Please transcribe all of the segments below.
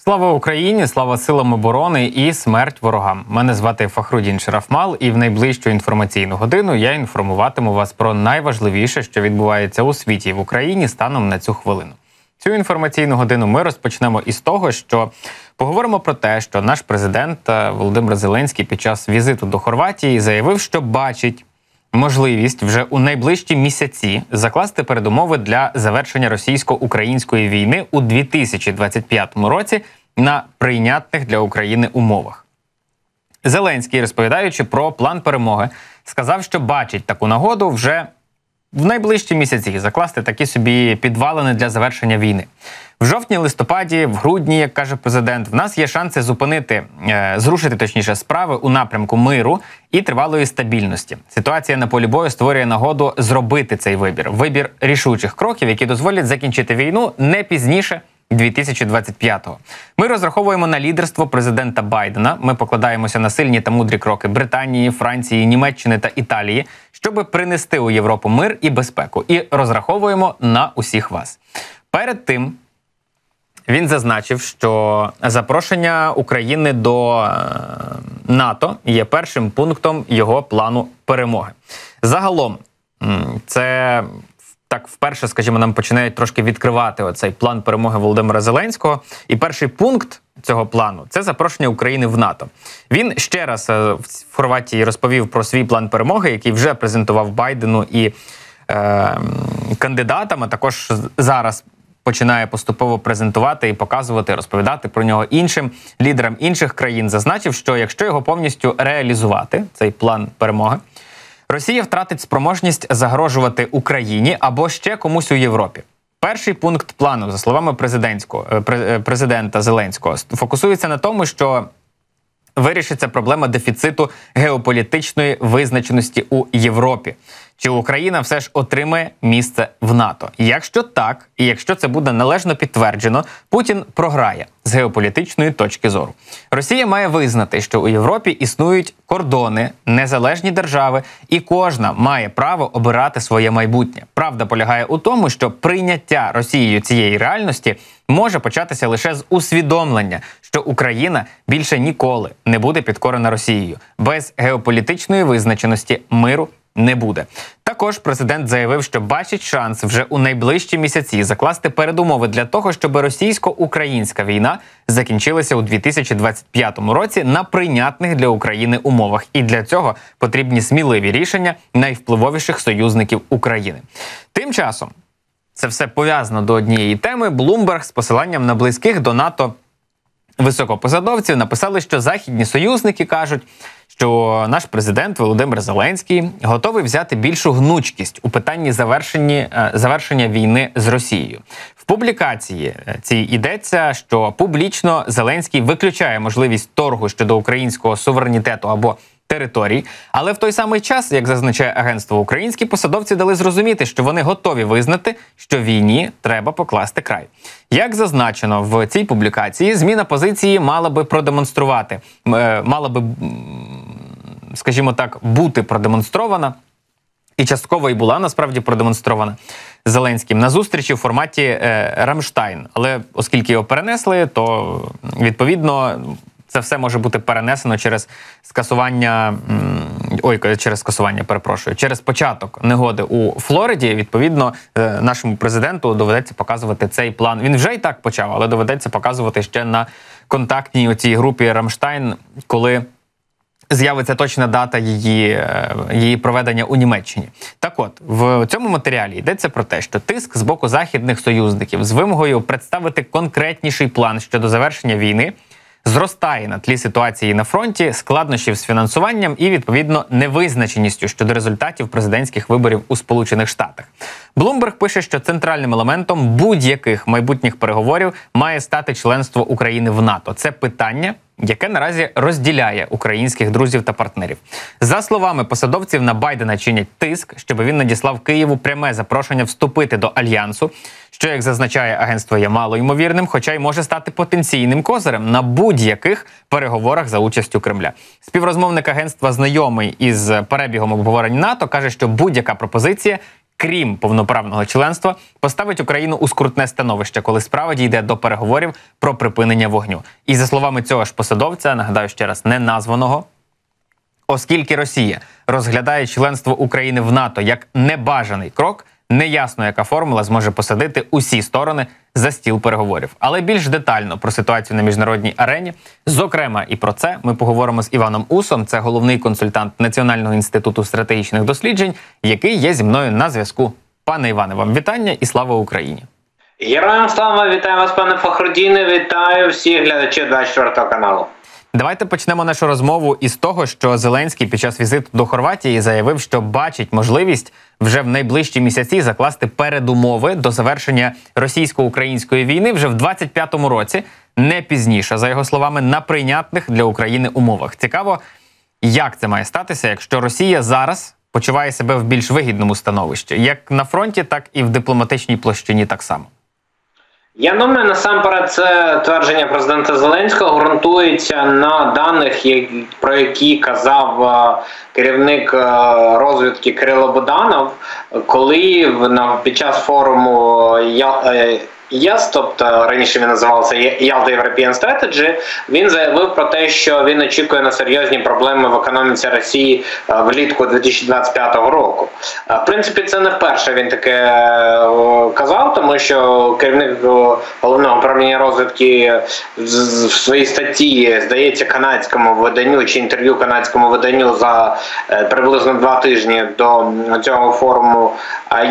Слава Україні, слава силам оборони і смерть ворогам. Мене звати Фахрудін Шарафмал, і в найближчу інформаційну годину я інформуватиму вас про найважливіше, що відбувається у світі і в Україні станом на цю хвилину. Цю інформаційну годину ми розпочнемо із того, що поговоримо про те, що наш президент Володимир Зеленський під час візиту до Хорватії заявив, що бачить можливість вже у найближчі місяці закласти передумови для завершення російсько-української війни у 2025 році на прийнятних для України умовах. Зеленський, розповідаючи про план перемоги, сказав, що бачить таку нагоду вже в найближчі місяці закласти такі собі підвалини для завершення війни. В жовтні-листопаді, в грудні, як каже президент, в нас є шанси зрушити справи у напрямку миру і тривалої стабільності. Ситуація на полі бою створює нагоду зробити цей вибір. Вибір рішучих кроків, які дозволять закінчити війну не пізніше 2025-го. Ми розраховуємо на лідерство президента Байдена, ми покладаємося на сильні та мудрі кроки Британії, Франції, Німеччини та Італії, щоб принести у Європу мир і безпеку. І розраховуємо на усіх вас. Перед тим він зазначив, що запрошення України до НАТО є першим пунктом його плану перемоги. Загалом, це так вперше, скажімо, нам починають трошки відкривати оцей план перемоги Володимира Зеленського. І перший пункт цього плану – це запрошення України в НАТО. Він ще раз в Хорватії розповів про свій план перемоги, який вже презентував Байдену і кандидатам, а також зараз починає поступово презентувати і показувати, розповідати про нього іншим лідерам інших країн. Зазначив, що якщо його повністю реалізувати, цей план перемоги, Росія втратить спроможність загрожувати Україні або ще комусь у Європі. Перший пункт плану, за словами президента Зеленського, фокусується на тому, що вирішиться проблема дефіциту геополітичної визначеності у Європі. Чи Україна все ж отримає місце в НАТО? Якщо так, і якщо це буде належно підтверджено, Путін програє з геополітичної точки зору. Росія має визнати, що у Європі існують кордони, незалежні держави, і кожна має право обирати своє майбутнє. Правда полягає у тому, що прийняття Росією цієї реальності може початися лише з усвідомлення, що Україна більше ніколи не буде підкорена Росією. Без геополітичної визначеності миру не буде. Також президент заявив, що бачить шанс вже у найближчі місяці закласти передумови для того, щоб російсько-українська війна закінчилася у 2025 році на прийнятних для України умовах. І для цього потрібні сміливі рішення найвпливовіших союзників України. Тим часом, це все пов'язано до однієї теми, Bloomberg з посиланням на близьких до НАТО високопосадовців написали, що західні союзники кажуть, що наш президент Володимир Зеленський готовий взяти більшу гнучкість у питанні завершення війни з Росією. В публікації цій йдеться, що публічно Зеленський виключає можливість торгу щодо українського суверенітету або територій, але в той самий час, як зазначає агентство, українські посадовці дали зрозуміти, що вони готові визнати, що війні треба покласти край. Як зазначено в цій публікації, зміна позиції мала би бути продемонстрована, і частково і була насправді продемонстрована Зеленським на зустрічі у форматі «Рамштайн». Але оскільки його перенесли, то відповідно це все може бути перенесено через початок негоди у Флориді. Відповідно, нашому президенту доведеться показувати цей план. Він вже і так почав, але доведеться показувати ще на контактній оцій групі «Рамштайн», коли з'явиться точна дата її проведення у Німеччині. Так от, в цьому матеріалі йдеться про те, що тиск з боку західних союзників з вимогою представити конкретніший план щодо завершення війни зростає на тлі ситуації на фронті, складнощів з фінансуванням і, відповідно, невизначеністю щодо результатів президентських виборів у Сполучених Штатах. Bloomberg пише, що центральним елементом будь-яких майбутніх переговорів має стати членство України в НАТО. Це питання, яке наразі розділяє українських друзів та партнерів. За словами посадовців, на Байдена чинять тиск, щоб він надіслав Києву пряме запрошення вступити до Альянсу, що, як зазначає агентство, є мало ймовірним, хоча й може стати потенційним козирем на будь-яких переговорах за участю Кремля. Співрозмовник агентства, знайомий із перебігом обговорень НАТО, каже, що будь-яка пропозиція крім повноправного членства, поставить Україну у скрутне становище, коли справа дійде до переговорів про припинення вогню. І за словами цього ж посадовця, нагадаю ще раз, не названого, оскільки Росія розглядає членство України в НАТО як небажаний крок, неясно, яка формула зможе посадити усі сторони за стіл переговорів. Але більш детально про ситуацію на міжнародній арені, зокрема і про це, ми поговоримо з Іваном Усом, це головний консультант Національного інституту стратегічних досліджень, який є зі мною на зв'язку. Пане Іване, вам вітання і слава Україні! Героям слава! Вітаю вас, пане Фахрудіне, вітаю всіх глядачів 24-го каналу. Давайте почнемо нашу розмову із того, що Зеленський під час візиту до Хорватії заявив, що бачить можливість вже в найближчі місяці закласти передумови до завершення російсько-української війни вже в 25-му році, не пізніше, за його словами, на прийнятних для України умовах. Цікаво, як це має статися, якщо Росія зараз почуває себе в більш вигідному становищі, як на фронті, так і в дипломатичній площині так само. Я думаю, насамперед це твердження президента Зеленського ґрунтується на даних, про які казав керівник розвідки Кирило Буданов, коли під час форуму ЄС, тобто раніше він називався Ялта European Strategy, він заявив про те, що він очікує на серйозні проблеми в економіці Росії влітку 2025 року. В принципі, це не вперше він таке казав, тому що керівник головного управління розвідки в своїй статті, здається, канадському виданню чи інтерв'ю канадському виданню за приблизно 2 тижні до цього форуму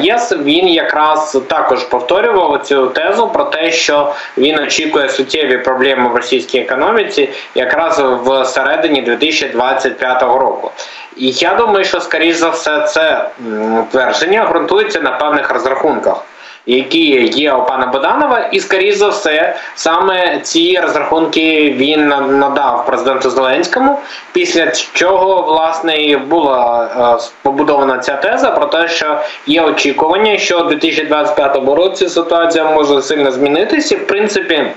ЄС, він якраз також повторював цю тему про те, що він очікує суттєві проблеми в російській економіці якраз в середині 2025 року. І я думаю, що, скоріш за все, це твердження ґрунтується на певних розрахунках, які є у пана Буданова, і, скоріш за все, саме ці розрахунки він надав президенту Зеленському, після чого, власне, була побудована ця теза про те, що є очікування, що у 2025 році ситуація може сильно змінитися, і, в принципі,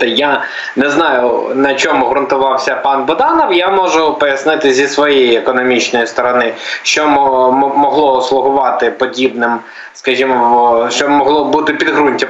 я не знаю, на чому ґрунтувався пан Буданов, я можу пояснити зі своєї економічної сторони, що могло слугувати подібним, скажімо, що могло бути підґрунтя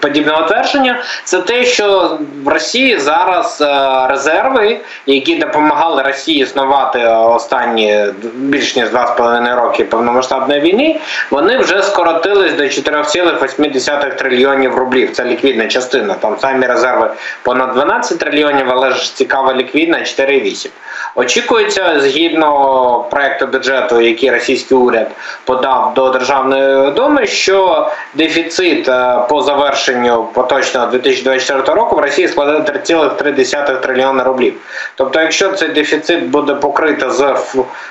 подібного твердження, це те, що в Росії зараз резерви, які допомагали Росії існувати останні більш ніж 2,5 роки повномасштабної війни, вони вже скоротились до 4,8 трильйонів рублів, це ліквідна частина, там самі резерви понад 12 трильйонів, але ж цікава ліквідна 4,8. Очікується, згідно проєкту бюджету, який російський уряд подав до Державної Думи, що дефіцит по завершенню поточного 2024 року в Росії складає 3,3 трильйона рублів. Тобто, якщо цей дефіцит буде покрито з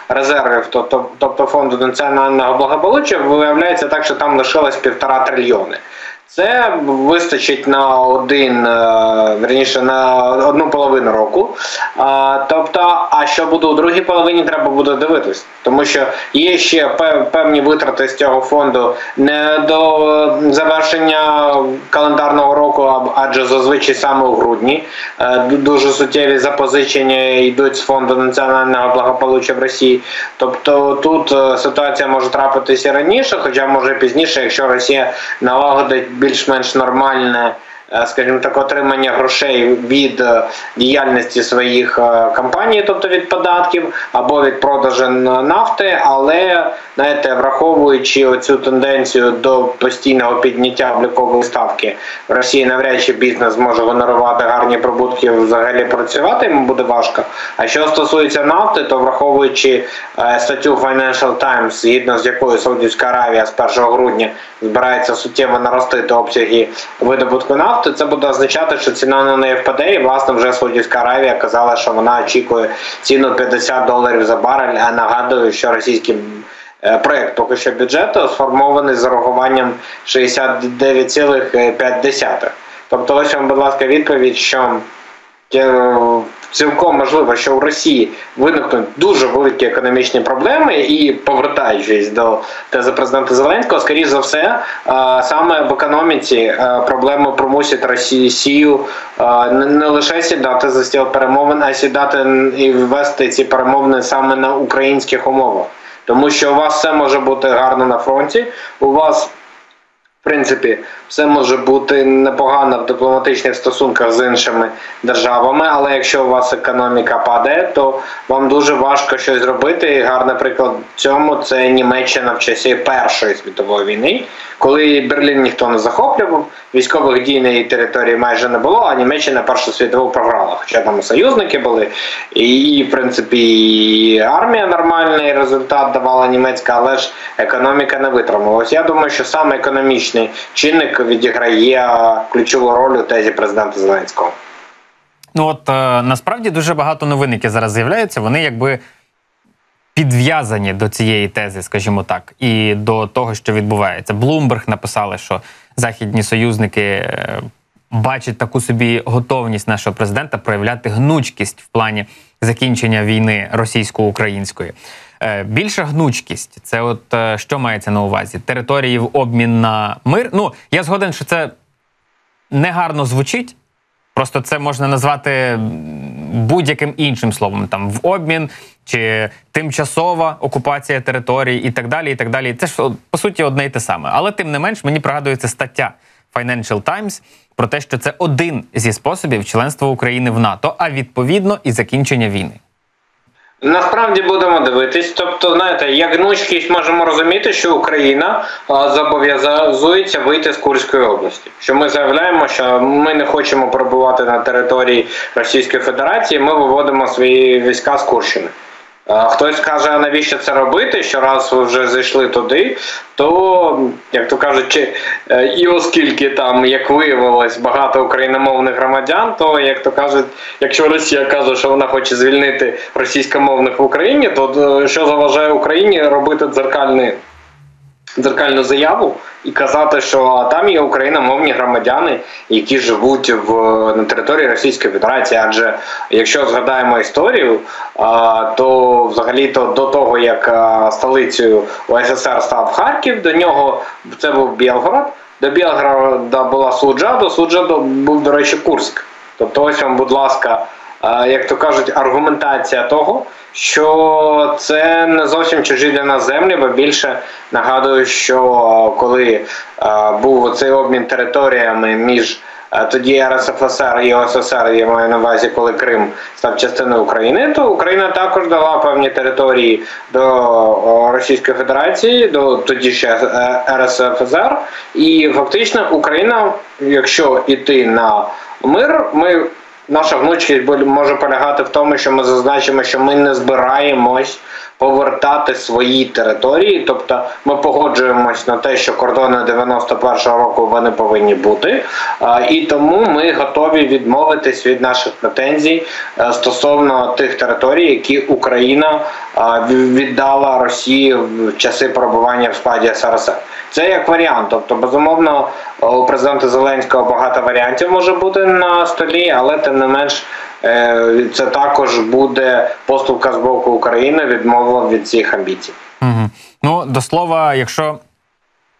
резервів, тобто фонду національного благополуччя, виявляється так, що там лишилось 1,5 трильйони. Це вистачить на одну половину року. Тобто, а що буде у другій половині, треба буде дивитись. Тому що є ще певні витрати з цього фонду не до завершення календарного року, адже зазвичай саме у грудні. Дуже суттєві запозичення йдуть з фонду національного благополуччя в Росії. Тобто тут ситуація може трапитися раніше, хоча може пізніше, якщо Росія налагодить більш-менш нормальне, скажімо так, отримання грошей від діяльності своїх компаній, тобто від податків або від продажу нафти, але, знаєте, враховуючи оцю тенденцію до постійного підняття облікової ставки, в Росії навряд чи бізнес зможе генерувати гарні прибутки, взагалі працювати йому буде важко. А що стосується нафти, то враховуючи статтю Financial Times, згідно з якою Саудівська Аравія з 1 грудня збирається суттєво наростити обсяги видобутку нафти, то це буде означати, що ціна на неї впаде, і, власне, вже Саудівська Аравія казала, що вона очікує ціну $50 за барель, а нагадую, що російський проєкт поки що бюджету сформований з урахуванням 69,5. Тобто, ось вам, будь ласка, відповідь, що цілком можливо, що у Росії виникнуть дуже великі економічні проблеми, і, повертаючись до тези президента Зеленського, скоріш за все, саме в економіці проблеми примусять Росію не лише сідати за стіл перемовин, а сідати і ввести ці перемовини саме на українських умовах. Тому що у вас все може бути гарно на фронті, у вас, в принципі, все може бути непогано в дипломатичних стосунках з іншими державами, але якщо у вас економіка падає, то вам дуже важко щось робити. І гарний приклад цьому – це Німеччина в часі Першої світової війни, коли Берлін ніхто не захоплював, військових дій на її території майже не було, а Німеччина Першу світову програла. Хоча там і союзники були, і, в принципі, і армія нормальний результат давала німецька, але ж економіка не витрималась. Я думаю, що саме економічний чинник відіграє ключову роль у тезі президента Зеленського. Ну от, насправді, дуже багато новин, які зараз з'являються, вони якби підв'язані до цієї тези, скажімо так, і до того, що відбувається. Bloomberg написали, що західні союзники бачать таку собі готовність нашого президента проявляти гнучкість в плані закінчення війни російсько-української. Більша гнучкість – це от що мається на увазі? Території в обмін на мир? Ну, я згоден, що це негарно звучить, просто це можна назвати будь-яким іншим словом, там, в обмін, чи тимчасова окупація територій і так далі, і так далі. Це ж, по суті, одне і те саме. Але, тим не менш, мені пригадується стаття Financial Times про те, що це один зі способів членства України в НАТО, а відповідно і закінчення війни. Насправді будемо дивитись. Тобто, знаєте, як гнучкість можемо розуміти, що Україна зобов'язується вийти з Курської області. Що ми заявляємо, що ми не хочемо перебувати на території Російської Федерації, ми виводимо свої війська з Курщини. Хтось каже, а навіщо це робити, що раз ви вже зайшли туди, то, як то кажуть, і оскільки там, як виявилось, багато україномовних громадян, то, як то кажуть, якщо Росія каже, що вона хоче звільнити російськомовних в Україні, то що заважає Україні робити дзеркальну заяву і казати, що там є україномовні громадяни, які живуть на території Російської Федерації. Адже, якщо згадаємо історію, то взагалі-то до того, як столицею УРСР став Харків, до нього це був Білгород, до Білгорода була Суджа, до Суджа був, до речі, Курськ. Тобто ось вам, будь ласка, як то кажуть, аргументація того, що це не зовсім чужі для нас землі, бо більше нагадую, що коли був цей обмін територіями між тоді РСФСР і СРСР, я маю на увазі, коли Крим став частиною України, то Україна також дала певні території до Російської Федерації, до тоді ще РСФСР, і фактично Україна, якщо йти на мир, наша гнучкість може полягати в тому, що ми зазначимо, що ми не збираємось повертати свої території, тобто ми погоджуємось на те, що кордони 91-го року вони повинні бути, і тому ми готові відмовитись від наших претензій стосовно тих територій, які Україна віддала Росії в часи перебування в складі СРСР. Це як варіант, тобто безумовно у президента Зеленського багато варіантів може бути на столі, але тим не менш це також буде поступка з боку України, відмова від цих амбіцій. Угу. Ну, до слова, якщо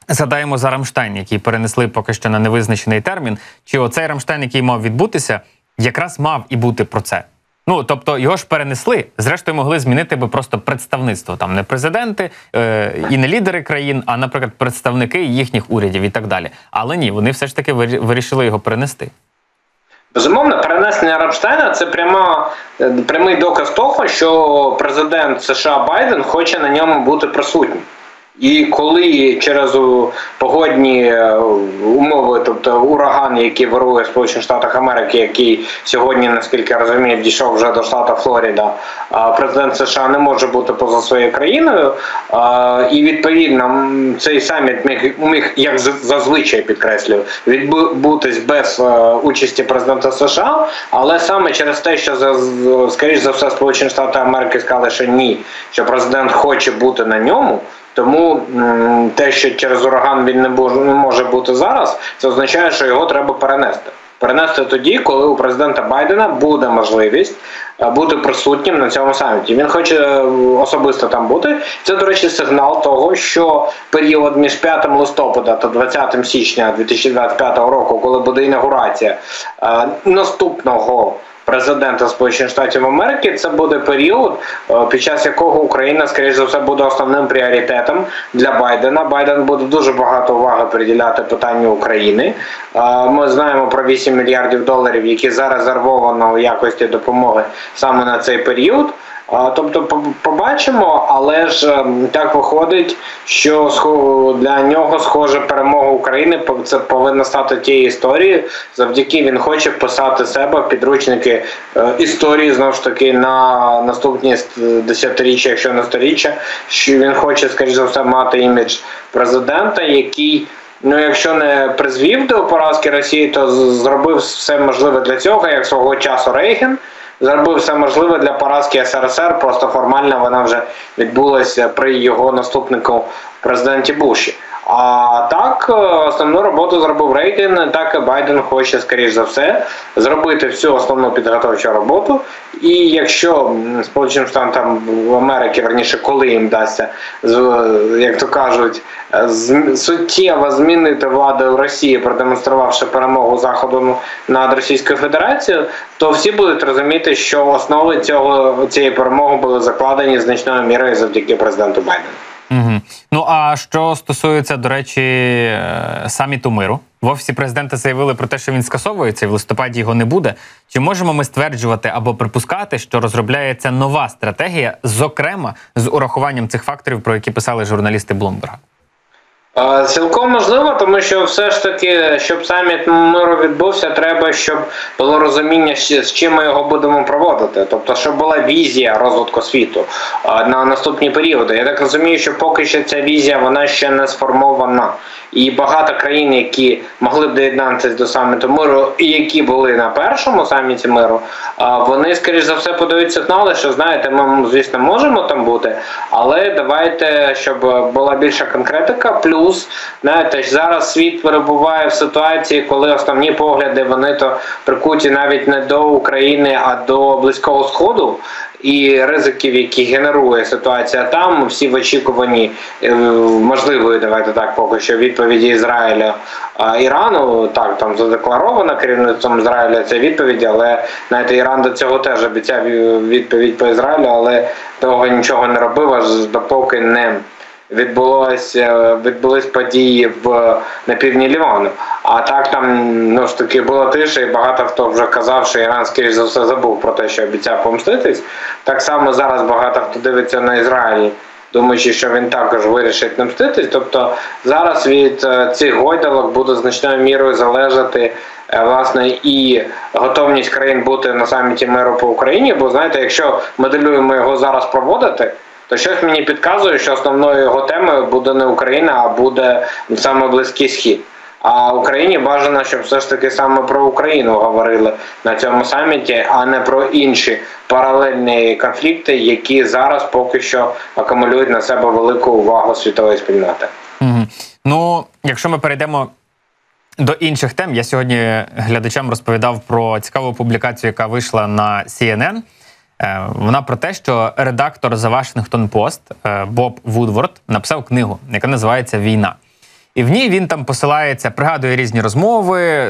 згадаємо за Рамштайн, який перенесли поки що на невизначений термін, чи оцей Рамштайн, який мав відбутися, якраз мав і бути про це. Ну, тобто, його ж перенесли, зрештою могли змінити би просто представництво, там не президенти і не лідери країн, а, наприклад, представники їхніх урядів і так далі. Але ні, вони все ж таки вирішили його перенести. Безумовно, перенесення Рамштайна – це прямий доказ того, що президент США Байден хоче на ньому бути присутнім. І коли через погодні умови, тобто ураган, який вирує в Сполучених Штатах Америки, який сьогодні, наскільки я розумію, дійшов вже до штату Флорида, президент США не може бути поза своєю країною, і відповідно цей саміт міг, як зазвичай підкреслюю, відбутись без участі президента США, але саме через те, що, скоріш за все, Сполучені Штати Америки сказали, що ні, що президент хоче бути на ньому. Тому те, що через ураган він не може бути зараз, це означає, що його треба перенести. Перенести тоді, коли у президента Байдена буде можливість бути присутнім на цьому саміті. Він хоче особисто там бути. Це, до речі, сигнал того, що період між 5 листопада та 20 січня 2025 року, коли буде інаугурація наступного президента Сполучених Штатів Америки, це буде період, під час якого Україна, скоріш за все, буде основним пріоритетом для Байдена. Байден буде дуже багато уваги приділяти питанню України. Ми знаємо про 8 мільярдів доларів, які зарезервовано у якості допомоги саме на цей період. Тобто побачимо, але ж так виходить, що для нього, схоже, перемога України це повинна стати тією історією, завдяки він хоче вписати себе в підручники історії, знову ж таки, на наступні десятиріччя, якщо не сторіччя, що він хоче, скоріш за все, мати імідж президента, який... якщо не призвів до поразки Росії, то зробив все можливе для цього, як свого часу Рейган зробив все можливе для поразки СРСР, просто формально вона вже відбулася при його наступнику президенті Буші. А так, основну роботу зробив Рейган, так і Байден хоче, скоріш за все, зробити всю основну підготовчу роботу. І якщо Сполученим Штатам Америки, верніше, коли їм вдасться, як то кажуть, суттєво змінити владу в Росії, продемонструвавши перемогу Заходу над Російською Федерацією, то всі будуть розуміти, що основи цієї перемоги були закладені значною мірою завдяки президенту Байдену. Угу. Ну, а що стосується, до речі, саміту миру? В Офісі Президента заявили про те, що він скасовується, в листопаді його не буде. Чи можемо ми стверджувати або припускати, що розробляється нова стратегія, зокрема, з урахуванням цих факторів, про які писали журналісти Bloomberg? Цілком можливо, тому що все ж таки, щоб саміт миру відбувся, треба, щоб було розуміння, з чим ми його будемо проводити. Тобто, щоб була візія розвитку світу на наступні періоди. Я так розумію, що поки що ця візія, вона ще не сформована. І багато країн, які могли б доєднатися до саміту миру, і які були на першому саміті миру, вони, скоріш за все, подають сигнали, що, знаєте, ми, звісно, можемо там бути, але давайте, щоб була більша конкретика, плюс, знаєте, зараз світ перебуває в ситуації, коли основні погляди, вони то прикуті навіть не до України, а до Близького Сходу, і ризиків, які генерує ситуація там, всі в очікуванні можливої, давайте так, поки що відповіді Ізраїля Ірану, так, там задекларовано керівництвом Ізраїля ця відповідь, але, знаєте, Іран до цього теж обіцяв відповідь по Ізраїлю, але того нічого не робив, аж допоки не відбулись події на півдні Лівану. А так там, ну ж таки, була тиша, і багато хто вже казав, що Іран, скоріш за все, забув про те, що обіцяв помститись. Так само зараз багато хто дивиться на Ізраїль, думаючи, що він також вирішить не мститись. Тобто зараз від цих гойдалок буде значною мірою залежати, власне, і готовність країн бути на саміті миру по Україні. Бо, знаєте, якщо моделюємо його зараз проводити, то щось мені підказує, що основною його темою буде не Україна, а буде саме Близький Схід. А Україні бажано, щоб все ж таки саме про Україну говорили на цьому саміті, а не про інші паралельні конфлікти, які зараз поки що акумулюють на себе велику увагу світової спільноти. Угу. Ну, якщо ми перейдемо до інших тем, я сьогодні глядачам розповідав про цікаву публікацію, яка вийшла на CNN. Вона про те, що редактор за Washington Post Боб Вудворд написав книгу, яка називається «Війна». І в ній він там посилається, пригадує різні розмови,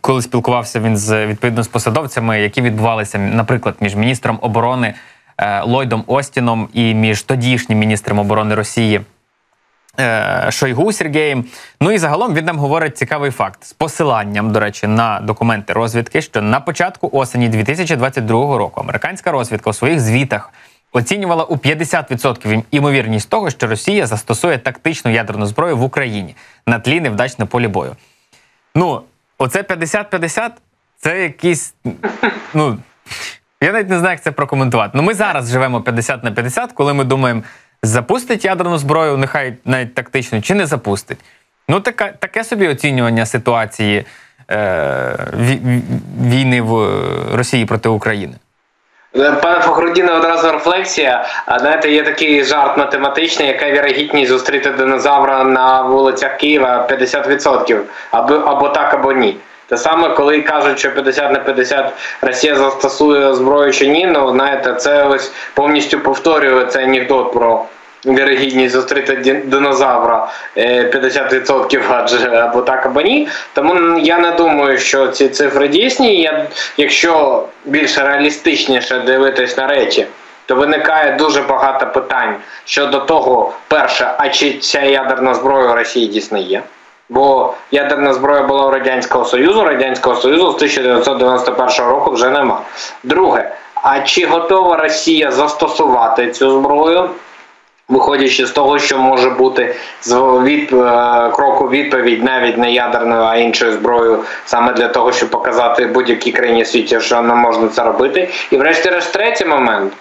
коли спілкувався він відповідно з посадовцями, які відбувалися, наприклад, між міністром оборони Ллойдом Остіном і між тодішнім міністром оборони Росії Шойгу Сергієм. Ну і загалом він нам говорить цікавий факт з посиланням, до речі, на документи розвідки, що на початку осені 2022 року американська розвідка у своїх звітах оцінювала у 50% імовірність того, що Росія застосує тактичну ядерну зброю в Україні на тлі невдач на полі бою. Ну, оце 50-50 – це якісь, ну, я навіть не знаю, як це прокоментувати. Ну, ми зараз живемо 50/50, коли ми думаємо, запустить ядерну зброю, нехай навіть тактично, чи не запустить. Ну, таке собі оцінювання ситуації війни в Росії проти України. Пане Фахрудіне, одразу рефлексія. Знаєте, є такий жарт математичний, яка вірогідність зустріти динозавра на вулицях Києва 50%. Або так, або ні. Те саме, коли кажуть, що 50/50 Росія застосує зброю чи ні, ну, знаєте, це ось повністю повторює цей анекдот про вірогідність зустріти динозавра 50%, або так, або ні. Тому я не думаю, що ці цифри дійсні. Якщо більш реалістичніше дивитись на речі, то виникає дуже багато питань щодо того, перше, а чи ця ядерна зброя у Росії дійсно є? Бо ядерна зброя була у Радянського Союзу з 1991 року вже нема. Друге, а чи готова Росія застосувати цю зброю, виходячи з того, що може бути кроку відповідь навіть не ядерною, а іншою зброєю, саме для того, щоб показати будь-якій країні світу, що не можна це робити. І врешті-решт третій момент.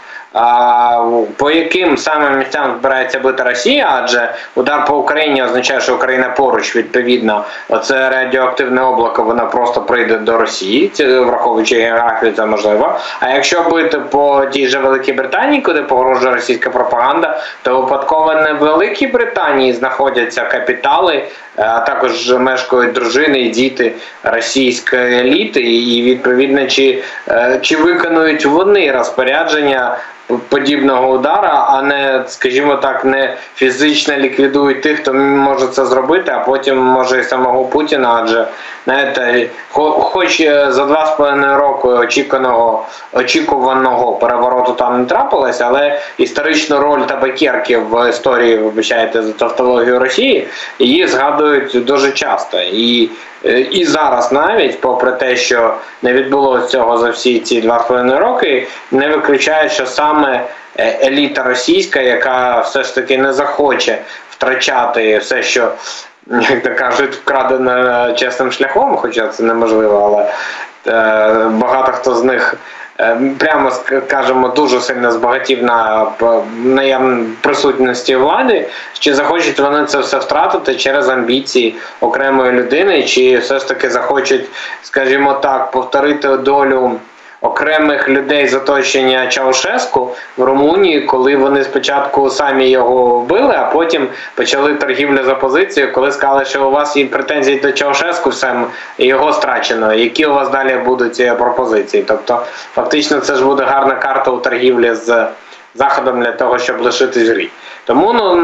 По яким самим місцям збирається бити Росія, адже удар по Україні означає, що Україна поруч, відповідно, це радіоактивне облако, воно просто прийде до Росії, враховуючи географію, це можливо. А якщо бити по тій же Великій Британії, куди погрожує російська пропаганда, то випадково не в Великій Британії знаходяться капітали, а також мешкають дружини і діти російської еліти, і відповідно, чи виконують вони розпорядження подібного удара, а не, скажімо так, не фізично ліквідують тих, хто може це зробити, а потім може і самого Путіна, адже, знаєте, хоч за 2,5 роки очікуваного перевороту там не трапилось, але історичну роль табакерки в історії, вибачайте за тавтологію Росії, її згадують дуже часто. І зараз навіть, попри те, що не відбулося цього за всі ці 2,5 роки, не виключають, що саме еліта російська, яка все ж таки не захоче втрачати все, що, як то кажуть, вкрадено чесним шляхом, хоча це неможливо, але багато хто з них, прямо скажемо, дуже сильно збагатів на присутності влади, чи захочуть вони це все втратити через амбіції окремої людини, чи все ж таки захочуть, скажімо так, повторити долю окремих людей з оточення Чаушеску в Румунії, коли вони спочатку самі його вбили, а потім почали торгівлю за позицію, коли сказали, що у вас є претензії до Чаушеску, сам його страчено. Які у вас далі будуть пропозиції? Тобто, фактично, це ж буде гарна карта у торгівлі з Заходом для того, щоб лишитись грі. Тому,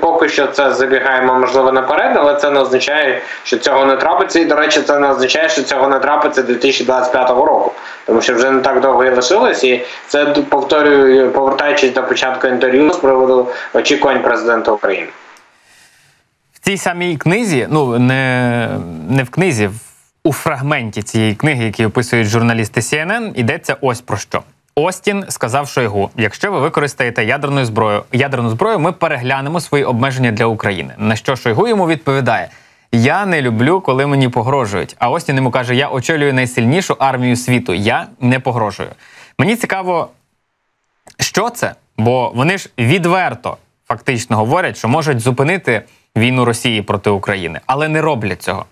поки що це забігаємо, можливо, наперед, але це не означає, що цього не трапиться. І, до речі, це не означає, що цього не трапиться 2025 року. Тому що вже не так довго і лишилось. І це, повторюю, повертаючись до початку інтерв'ю з приводу очікувань президента України. В цій самій книзі, не в книзі, у фрагменті цієї книги, який описують журналісти CNN, йдеться ось про що. Остін сказав Шойгу: якщо ви використаєте ядерну зброю, ми переглянемо свої обмеження для України. На що Шойгу йому відповідає: я не люблю, коли мені погрожують. А Остін йому каже: я очолюю найсильнішу армію світу, я не погрожую. Мені цікаво, що це? Бо вони ж відверто фактично говорять, що можуть зупинити війну Росії проти України, але не роблять цього.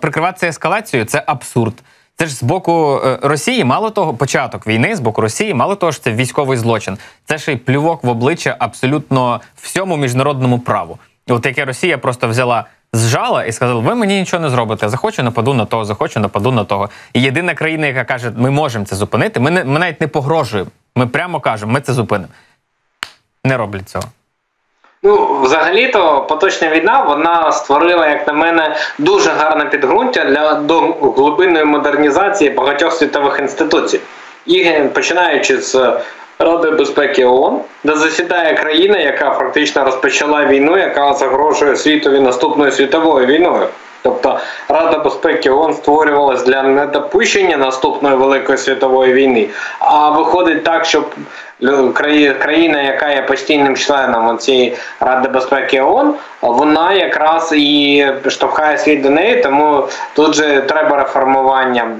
Прикриватися ескалацією – це абсурд. Це ж з боку Росії, мало того, початок війни з боку Росії, мало того, що це військовий злочин. Це ще й плювок в обличчя абсолютно всьому міжнародному праву. От яке Росія просто взяла, зжала і сказала: ви мені нічого не зробите, захочу нападу на того, захочу нападу на того. І єдина країна, яка каже, ми можемо це зупинити, ми навіть не погрожуємо, ми прямо кажемо, ми це зупинимо. Не роблять цього. Взагалі-то поточна війна, вона створила, як на мене, дуже гарне підґрунтя до глибинної модернізації багатьох світових інституцій. І починаючи з Ради безпеки ООН, де засідає країна, яка фактично розпочала війну, яка загрожує світові наступною світовою війною. Тобто Рада безпеки ООН створювалася для недопущення наступної Великої світової війни. А виходить так, що країна, яка є постійним членом цієї Ради безпеки ООН, вона якраз і штовхає світ до неї, тому тут же треба реформування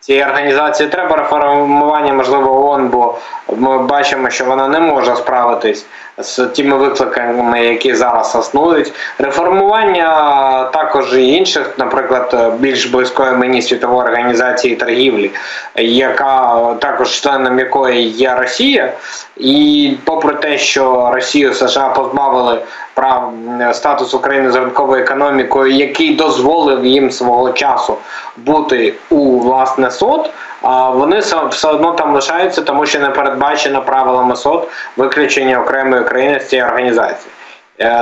цієї організації, треба реформування, можливо, ООН, бо ми бачимо, що вона не може справитись з тими викликами, які зараз існують. Реформування також і інших, наприклад, більш близької мені світової організації торгівлі, яка також членом якої є Росія. І попри те, що Росію США позбавили прав, статус України з ринковою економікою, який дозволив їм свого часу бути у, власне, СОТ, вони все одно там лишаються, тому що не передбачено правилами СОТ виключення окремої країни з цієї організації.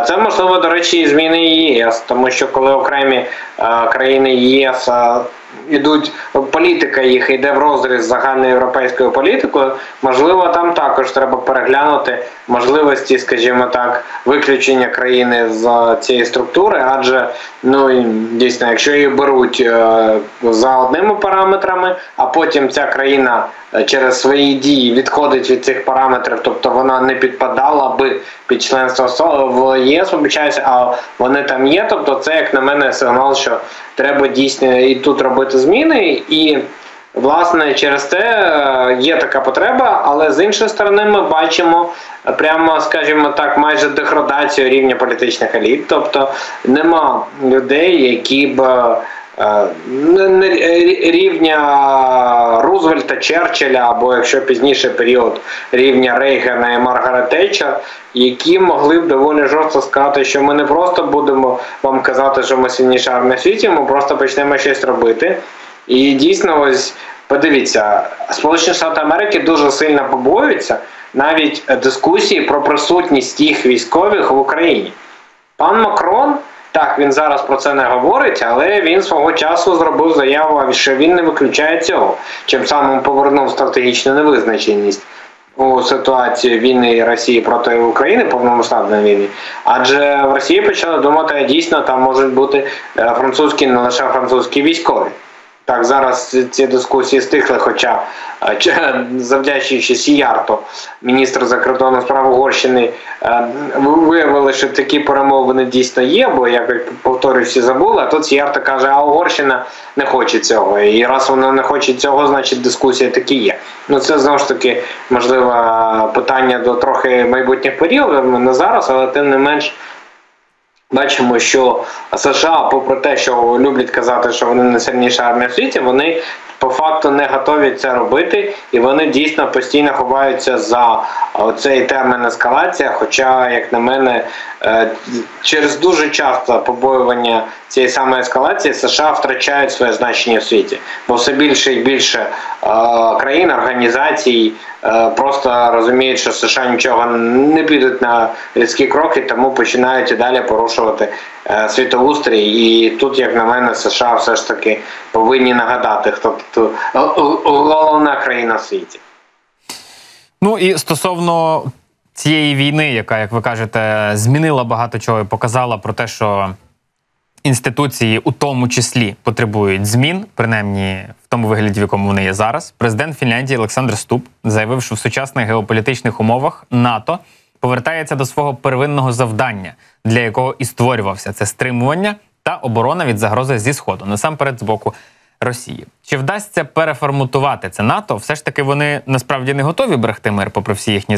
Це, можливо, до речі, і зміни ЄС, тому що коли окремі країни ЄС йдуть, політика їх йде в розріз з загальною європейською політикою, можливо, там також треба переглянути можливості, скажімо так, виключення країни з цієї структури, адже, ну, дійсно, якщо її беруть за одними параметрами, а потім ця країна через свої дії відходить від цих параметрів, тобто вона не підпадала би під членство в ЄС, обіцяюся, а вони там є, тобто це, як на мене, сигнал, що треба дійсно і тут робити зміни, і, власне, через це є така потреба, але з іншої сторони ми бачимо прямо, скажімо так, майже деградацію рівня політичних еліт, тобто нема людей, які б рівня Рузвельта, Черчилля, або, якщо пізніше період, рівня Рейгана і Маргарет Тетчер, які могли б доволі жорстко сказати, що ми не просто будемо вам казати, що ми сильніша армія в світі, ми просто почнемо щось робити. І дійсно, ось подивіться, Сполучені Штати Америки дуже сильно побоюються навіть дискусії про присутність їх військових в Україні. Пан Макрон, так, він зараз про це не говорить, але він свого часу зробив заяву, що він не виключає цього, чим самим повернув стратегічну невизначеність у ситуацію війни Росії проти України, повномасштабної війни. Адже в Росії почали думати, дійсно, там можуть бути французькі, не лише французькі військові. Так, зараз ці дискусії стихли, хоча завдячуючи Сіярто, міністр закордонних справ Угорщини, виявили, що такі перемовини дійсно є, бо, як повторюю, всі забули, а тут Сіярто каже, а Угорщина не хоче цього. І раз вона не хоче цього, значить дискусія таки є. Ну це, знову ж таки, можливо, питання до трохи майбутніх періодів, не зараз, але тим не менш, бачимо, що США, попри те, що люблять казати, що вони найсильніша армія в світі, вони по факту не готові це робити, і вони дійсно постійно ховаються за цей термін ескалація, хоча, як на мене, через дуже часто побоювання цієї самої ескалації США втрачають своє значення в світі, бо все більше і більше країн, організацій просто розуміють, що США нічого не підуть на різкі кроки, тому починають і далі порушувати світоустрій, і тут, як на мене, США все ж таки повинні нагадати, хто тут головна країна в світі. Ну і стосовно цієї війни, яка, як ви кажете, змінила багато чого і показала про те, що інституції у тому числі потребують змін, принаймні в тому вигляді, в якому вони є зараз. Президент Фінляндії Олександр Стуб заявив, що в сучасних геополітичних умовах НАТО повертається до свого первинного завдання, для якого і створювався – це стримування та оборона від загрози зі Сходу, насамперед з боку Росії. Чи вдасться переформатувати це НАТО? Все ж таки вони насправді не готові берегти мир, попри всі їхні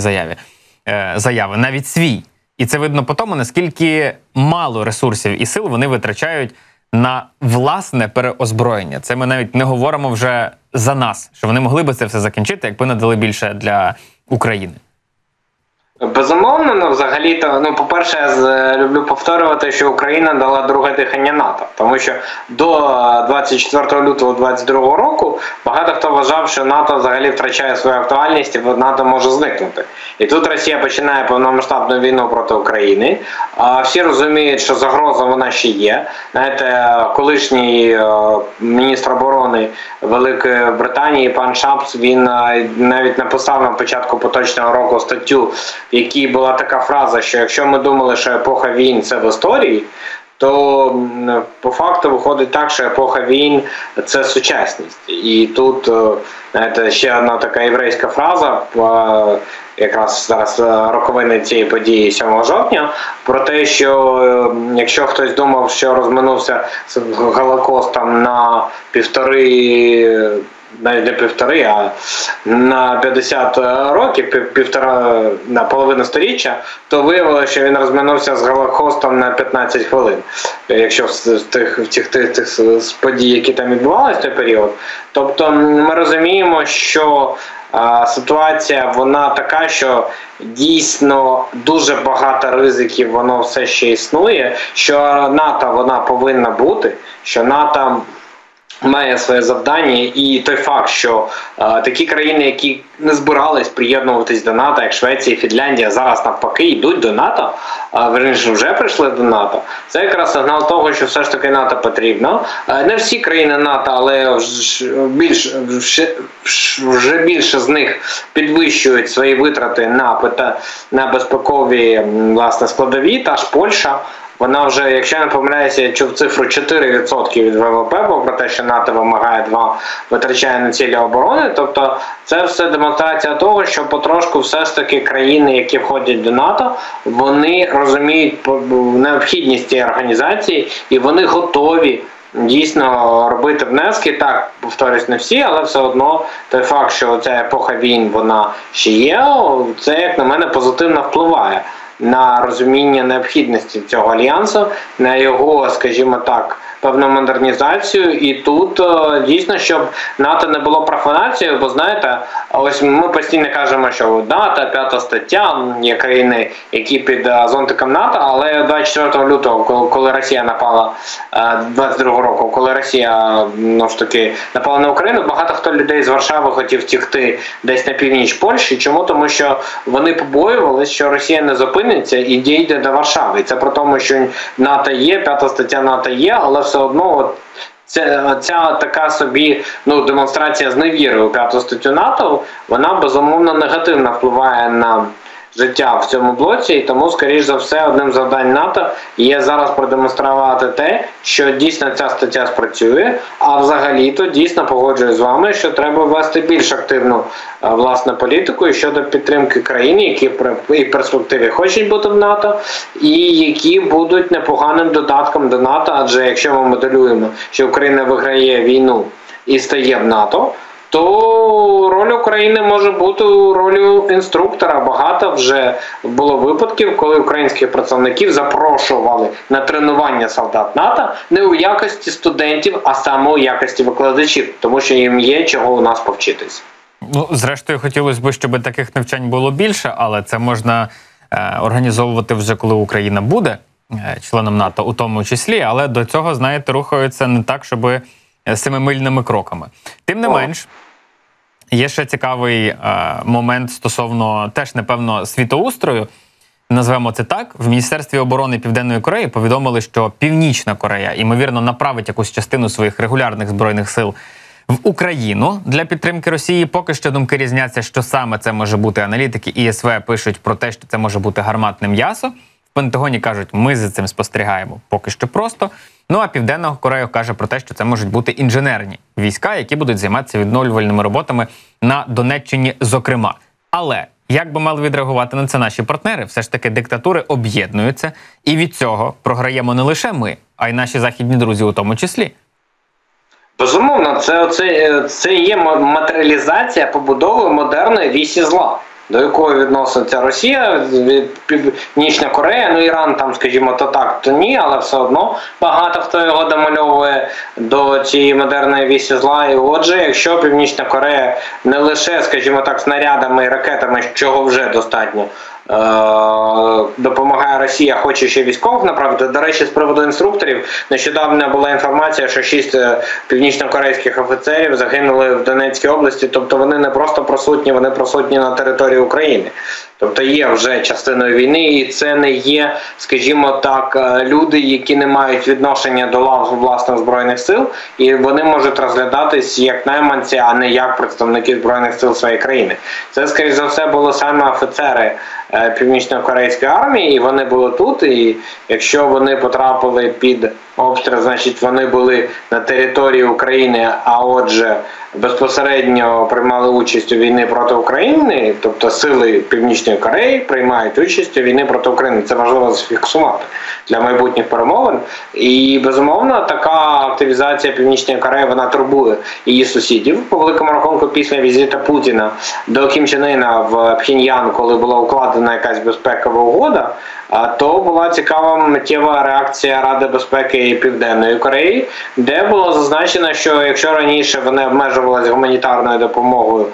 заяви, навіть свій. І це видно по тому, наскільки мало ресурсів і сил вони витрачають на власне переозброєння. Це ми навіть не говоримо вже за нас, що вони могли би це все закінчити, якби надали більше для України. Безумовно, ну, взагалі-то, ну, по-перше, я люблю повторювати, що Україна дала друге дихання НАТО, тому що до 24 лютого 2022 року багато хто вважав, що НАТО взагалі втрачає свою актуальність і НАТО може зникнути. І тут Росія починає повномасштабну війну проти України, всі розуміють, що загроза вона ще є. Знаєте, колишній міністр оборони Великої Британії пан Шапс, він навіть написав на початку поточного року статтю, в якій була така фраза, що якщо ми думали, що епоха війн – це в історії, то по факту виходить так, що епоха війн – це сучасність. І тут, знаєте, ще одна така єврейська фраза, якраз зараз роковини цієї події 7 жовтня, про те, що якщо хтось думав, що розминувся Голокост там на на 50 років, на половину сторіччя, то виявилося, що він розминувся з Голокостом на 15 хвилин. Якщо в тих подій, які там відбувалися в той період. Тобто ми розуміємо, що ситуація вона така, що дійсно дуже багато ризиків воно все ще існує, що НАТО вона повинна бути, що НАТО має своє завдання, і той факт, що такі країни, які не збирались приєднуватись до НАТО, як Швеція і Фінляндія, зараз навпаки йдуть до НАТО, верніше вже прийшли до НАТО, це якраз сигнал того, що все ж таки НАТО потрібно. Не всі країни НАТО, але вже більше з них підвищують свої витрати на безпекові, власне, складові, та ж Польща. Вона вже, якщо я не помиляюся, я чув цифру 4% від ВВП, бо про те, що НАТО вимагає 2, витрачає на цілі оборони. Тобто це все демонстрація того, що потрошку все ж таки країни, які входять до НАТО, вони розуміють необхідність цієї організації і вони готові дійсно робити внески. Так, повторюсь, не всі, але все одно той факт, що ця епоха війн, вона ще є, це, як на мене, позитивно впливає на розуміння необхідності цього альянсу, на його, скажімо так, певну модернізацію. І тут дійсно, щоб НАТО не було профанацією, бо знаєте, ось ми постійно кажемо, що НАТО, 5 стаття, є країни, які під зонтиком НАТО, але 24 лютого, коли Росія напала 22 року, коли Росія, ну ж таки, напала на Україну, багато хто людей з Варшави хотів втікти десь на північ Польщі. Чому? Тому що вони побоювалися, що Росія не зупиниться і дійде до Варшави. І це про тому, що НАТО є, 5 стаття НАТО є, але все одно ця така собі демонстрація з невірою у 5 статтю НАТО, вона безумовно негативно впливає на життя в цьому блоці, і тому, скоріш за все, одним з завдань НАТО є зараз продемонструвати те, що дійсно ця стаття спрацює, а взагалі-то дійсно погоджуюсь з вами, що треба вести більш активну, власне, політику щодо підтримки країн, які і в перспективі хочуть бути в НАТО, і які будуть непоганим додатком до НАТО, адже якщо ми моделюємо, що Україна виграє війну і стає в НАТО, то роль України може бути ролью інструктора. Багато вже було випадків, коли українських працівників запрошували на тренування солдат НАТО не у якості студентів, а саме у якості викладачів, тому що їм є чого у нас повчитись. Ну, зрештою, хотілося б, щоб таких навчань було більше, але це можна організовувати вже, коли Україна буде членом НАТО, у тому числі, але до цього, знаєте, рухаються не так, щоби семимильними кроками. Тим не менш, є ще цікавий момент стосовно теж, напевно, світоустрою. Назвемо це так. В Міністерстві оборони Південної Кореї повідомили, що Північна Корея, ймовірно, направить якусь частину своїх регулярних збройних сил в Україну для підтримки Росії. Поки що думки різняться, що саме це може бути. Аналітики ІСВ пишуть про те, що це може бути гарматне м'ясо. В Пентагоні кажуть, ми за цим спостерігаємо поки що просто. Ну а Південна Корея каже про те, що це можуть бути інженерні війська, які будуть займатися відновлювальними роботами на Донеччині, зокрема. Але як би мали відреагувати на це наші партнери? Все ж таки диктатури об'єднуються, і від цього програємо не лише ми, а й наші західні друзі у тому числі. Безумовно, це є матеріалізація побудови модерної вісі зла, до якої відноситься Росія, Північна Корея, ну Іран там, скажімо, то так, то ні, але все одно багато хто його домальовує до цієї модерної вісі зла. І отже, якщо Північна Корея не лише, скажімо так, снарядами і ракетами, чого вже достатньо, допомагає Росія, хоче ще військових направити. До речі, з приводу інструкторів, нещодавно була інформація, що 6 північнокорейських офіцерів загинули в Донецькій області, тобто вони не просто присутні, вони присутні на території України. Тобто є вже частиною війни, і це не є, скажімо так, люди, які не мають відношення до лав власних Збройних сил, і вони можуть розглядатись як найманці, а не як представники Збройних сил своєї країни. Це, скоріш за все, були саме офіцери Північно-корейської армії, і вони були тут, і якщо вони потрапили під обстріл, значить вони були на території України, а отже безпосередньо приймали участь у війні проти України, тобто сили Північної Кореї приймають участь у війні проти України. Це важливо зафіксувати для майбутніх перемовин. І, безумовно, така активізація Північної Кореї, вона турбує її сусідів. По великому рахунку, після візиту Путіна до Кім Чен Іна в Пхеньян, коли була укладена якась безпекова угода, то була цікава миттєва реакція Ради безпеки і Південної Кореї, де було зазначено, що якщо раніше вони обмежувалися гуманітарною допомогою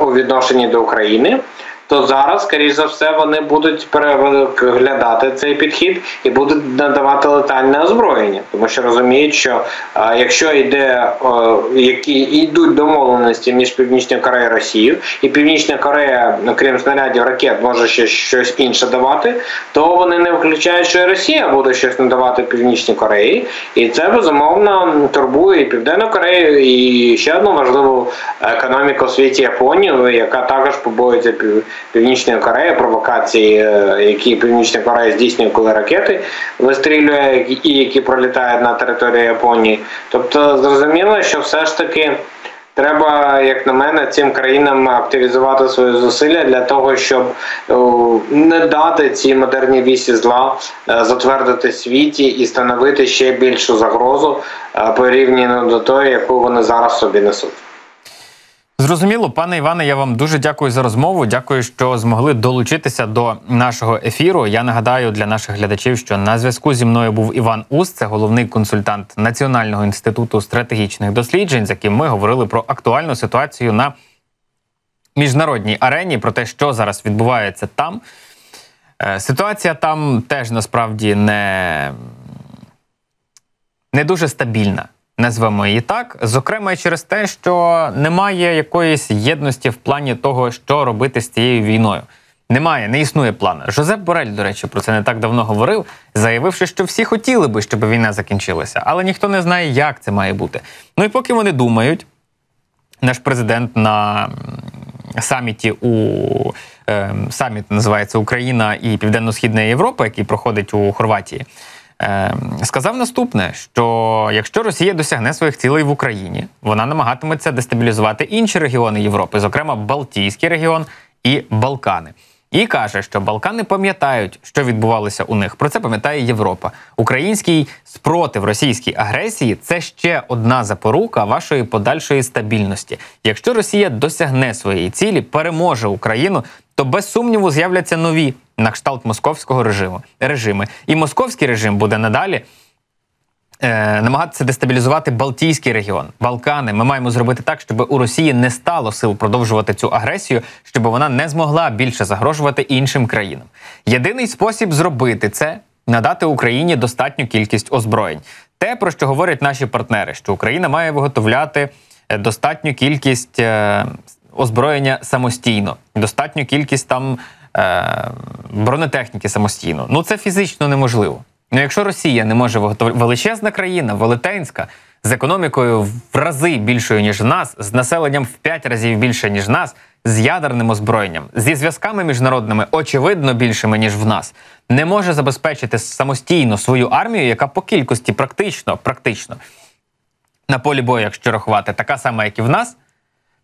у відношенні до України, то зараз, скоріш за все, вони будуть переглядати цей підхід і будуть надавати летальне озброєння. Тому що розуміють, що якщо йдуть домовленості між Північною Кореєю і Росією, і Північна Корея, крім снарядів, ракет, може ще щось інше давати, то вони не виключають, що і Росія буде щось надавати Північній Кореї. І це, безумовно, турбує і Південну Корею, і ще одну важливу економіку у світі Японію, яка також побоюється Північної Кореї, провокації, які Північна Корея здійснює, коли ракети вистрілює і які пролітають на території Японії. Тобто зрозуміло, що все ж таки треба, як на мене, цим країнам активізувати свої зусилля для того, щоб не дати цій модерній вісі зла затвердити світі і становити ще більшу загрозу порівняно до тої, яку вони зараз собі несуть. Зрозуміло. Пане Іване, я вам дуже дякую за розмову. Дякую, що змогли долучитися до нашого ефіру. Я нагадаю для наших глядачів, що на зв'язку зі мною був Іван Ус, це головний консультант Національного інституту стратегічних досліджень, з яким ми говорили про актуальну ситуацію на міжнародній арені, про те, що зараз відбувається там. Ситуація там теж, насправді, не дуже стабільна. Назвемо її так. Зокрема, і через те, що немає якоїсь єдності в плані того, що робити з цією війною. Немає, не існує плана. Жозеп Борель, до речі, про це не так давно говорив, заявивши, що всі хотіли би, щоб війна закінчилася. Але ніхто не знає, як це має бути. Ну і поки вони думають, наш президент на саміті саміт називається «Україна і Південно-Східна Європа», який проходить у Хорватії, сказав наступне, що якщо Росія досягне своїх цілей в Україні, вона намагатиметься дестабілізувати інші регіони Європи, зокрема Балтійський регіон і Балкани. І каже, що Балкани пам'ятають, що відбувалося у них. Про це пам'ятає Європа. Український спротив російській агресії – це ще одна запорука вашої подальшої стабільності. Якщо Росія досягне своєї цілі, переможе Україну, то без сумніву з'являться нові на кшталт московського режиму. І московський режим буде надалі намагатися дестабілізувати Балтійський регіон, Балкани. Ми маємо зробити так, щоб у Росії не стало сил продовжувати цю агресію, щоб вона не змогла більше загрожувати іншим країнам. Єдиний спосіб зробити це – надати Україні достатню кількість озброєнь. Те, про що говорять наші партнери, що Україна має виготовляти достатню кількість озброєння самостійно, достатню кількість там бронетехніки самостійно. Ну, це фізично неможливо. Ну, якщо Росія не може виготовляти, величезна країна, велетенська, з економікою в рази більшою, ніж в нас, з населенням в 5 разів більше, ніж в нас, з ядерним озброєнням, зі зв'язками міжнародними, очевидно, більшими, ніж в нас, не може забезпечити самостійно свою армію, яка по кількості практично, на полі бою, якщо рахувати, така сама, як і в нас,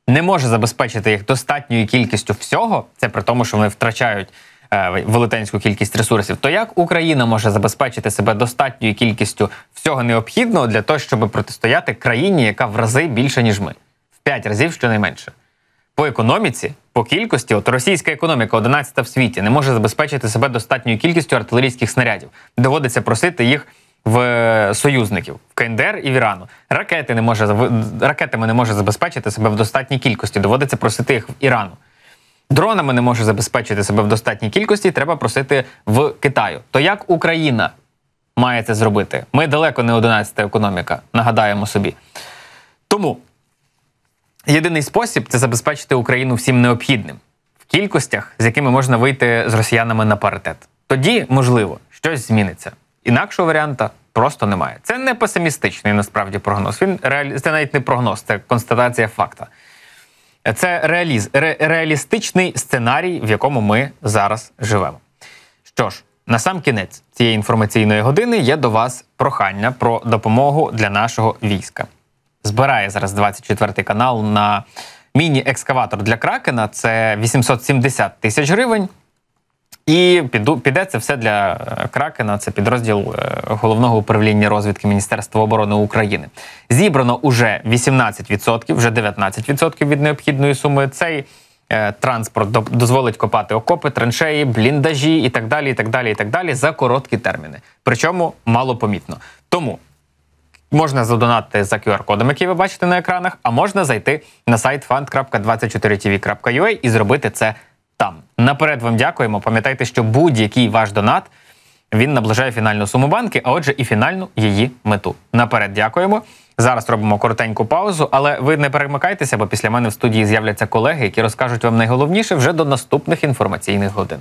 не може забезпечити їх достатньою кількістю всього, це при тому, що вони втрачають велетенську кількість ресурсів, то як Україна може забезпечити себе достатньою кількістю всього необхідного для того, щоб протистояти країні, яка в рази більше, ніж ми? В 5 разів щонайменше. По економіці, по кількості, от російська економіка 11-та в світі не може забезпечити себе достатньою кількістю артилерійських снарядів. Доводиться просити їх в союзників, в КНДР і в Ірану. Ракетами не може забезпечити себе в достатній кількості, доводиться просити їх в Ірану. Дронами не може забезпечити себе в достатній кількості, треба просити в Китаю. То як Україна має це зробити? Ми далеко не 11-та економіка, нагадаємо собі. Тому єдиний спосіб – це забезпечити Україну всім необхідним. В кількостях, з якими можна вийти з росіянами на паритет. Тоді, можливо, щось зміниться. Інакшого варіанта просто немає. Це не песимістичний, насправді, прогноз. Це навіть не прогноз, це констатація факта. Це реалістичний сценарій, в якому ми зараз живемо. Що ж, на сам кінець цієї інформаційної години є до вас прохання про допомогу для нашого війська. Збирає зараз 24-й канал на міні-екскаватор для Кракена. Це 870 тисяч гривень. І піде це все для Кракена, це підрозділ Головного управління розвідки Міністерства оборони України. Зібрано уже 18%, вже 19% від необхідної суми. Цей транспорт дозволить копати окопи, траншеї, бліндажі і так далі, і так далі, і так далі за короткі терміни. Причому малопомітно. Тому можна задонатити за QR-кодом, який ви бачите на екранах, а можна зайти на сайт fund.24tv.ua і зробити це там. Наперед вам дякуємо. Пам'ятайте, що будь-який ваш донат, він наближає фінальну суму банки, а отже і фінальну її мету. Наперед дякуємо. Зараз робимо коротеньку паузу, але ви не перемикайтеся, бо після мене в студії з'являться колеги, які розкажуть вам найголовніше вже до наступних інформаційних годин.